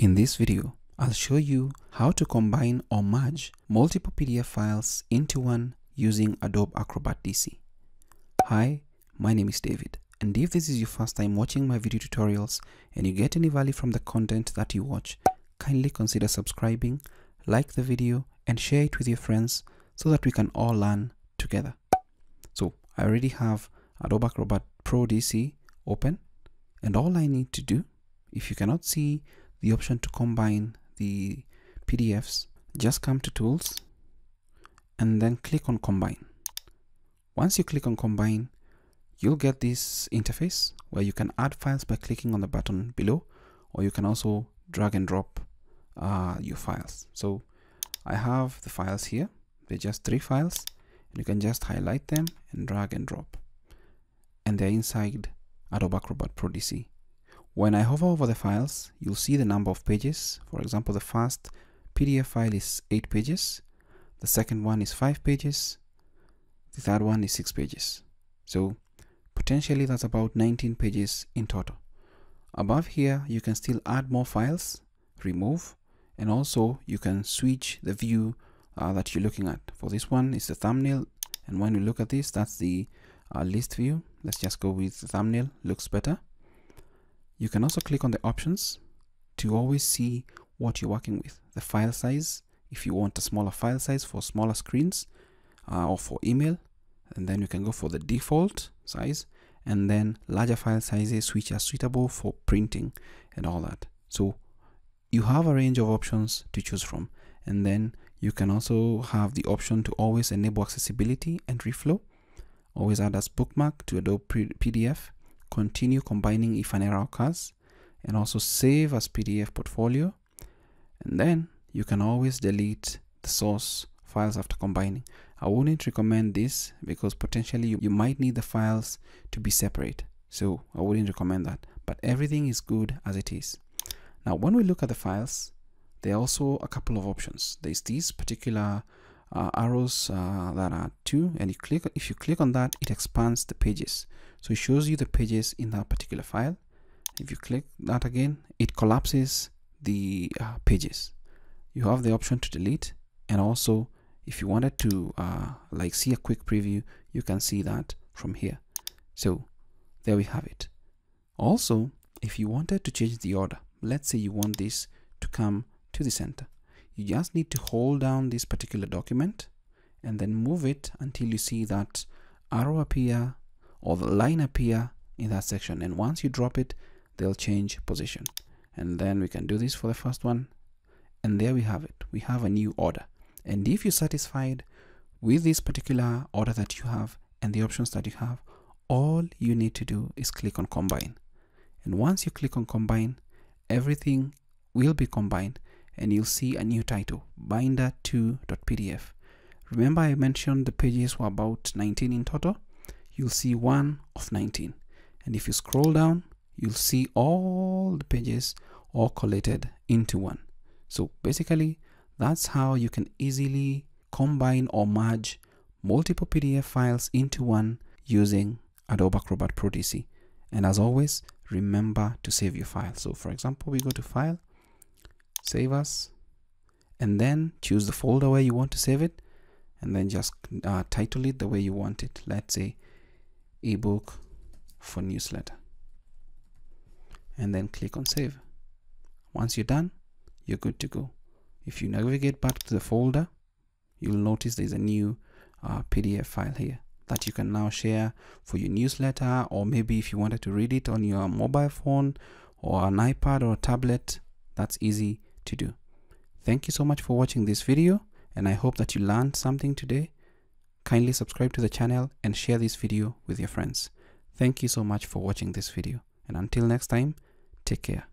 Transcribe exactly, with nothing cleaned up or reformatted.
In this video, I'll show you how to combine or merge multiple P D F files into one using Adobe Acrobat D C. Hi, my name is David, and if this is your first time watching my video tutorials and you get any value from the content that you watch, kindly consider subscribing, like the video, and share it with your friends so that we can all learn together. So I already have Adobe Acrobat Pro D C open, and all I need to do, if you cannot see the option to combine the P D Fs, just come to Tools and then click on Combine. Once you click on Combine, you'll get this interface where you can add files by clicking on the button below, or you can also drag and drop uh, your files. So I have the files here. They're just three files, and you can just highlight them and drag and drop. And they're inside Adobe Acrobat Pro D C. When I hover over the files, you'll see the number of pages. For example, the first P D F file is eight pages. The second one is five pages. The third one is six pages. So potentially that's about nineteen pages in total. Above here, you can still add more files, remove, and also you can switch the view uh, that you're looking at. For this one, it's the thumbnail. And when we look at this, that's the uh, list view. Let's just go with the thumbnail, looks better. You can also click on the options to always see what you're working with. The file size, if you want a smaller file size for smaller screens uh, or for email, and then you can go for the default size, and then larger file sizes which are suitable for printing and all that. So you have a range of options to choose from. And then you can also have the option to always enable accessibility and reflow, always add as bookmark to Adobe P D F, continue combining if an error occurs, and also save as P D F portfolio. And then you can always delete the source files after combining. I wouldn't recommend this because potentially you, you might need the files to be separate. So I wouldn't recommend that, but everything is good as it is. Now, when we look at the files, there are also a couple of options. There's these particular uh, arrows uh, that are two, and you click, if you click on that, it expands the pages. So it shows you the pages in that particular file. If you click that again, it collapses the uh, pages. You have the option to delete. And also, if you wanted to uh, like see a quick preview, you can see that from here. So there we have it. Also, if you wanted to change the order, let's say you want this to come to the center, you just need to hold down this particular document and then move it until you see that arrow appear or the line appear in that section. And once you drop it, they'll change position. And then we can do this for the first one. And there we have it. We have a new order. And if you're satisfied with this particular order that you have and the options that you have, all you need to do is click on Combine. And once you click on Combine, everything will be combined, and you'll see a new title, binder two dot P D F. Remember I mentioned the pages were about nineteen in total. You'll see one of nineteen. And if you scroll down, you'll see all the pages all collated into one. So basically, that's how you can easily combine or merge multiple P D F files into one using Adobe Acrobat Pro D C. And as always, remember to save your file. So for example, we go to File, Save As, and then choose the folder where you want to save it, and then just uh, title it the way you want it. Let's say ebook for newsletter, and then click on save. Once you're done, you're good to go. If you navigate back to the folder, you'll notice there's a new uh, P D F file here that you can now share for your newsletter, or maybe if you wanted to read it on your mobile phone or an iPad or a tablet, that's easy to do. Thank you so much for watching this video, and I hope that you learned something today. Kindly subscribe to the channel and share this video with your friends. Thank you so much for watching this video, and until next time, take care.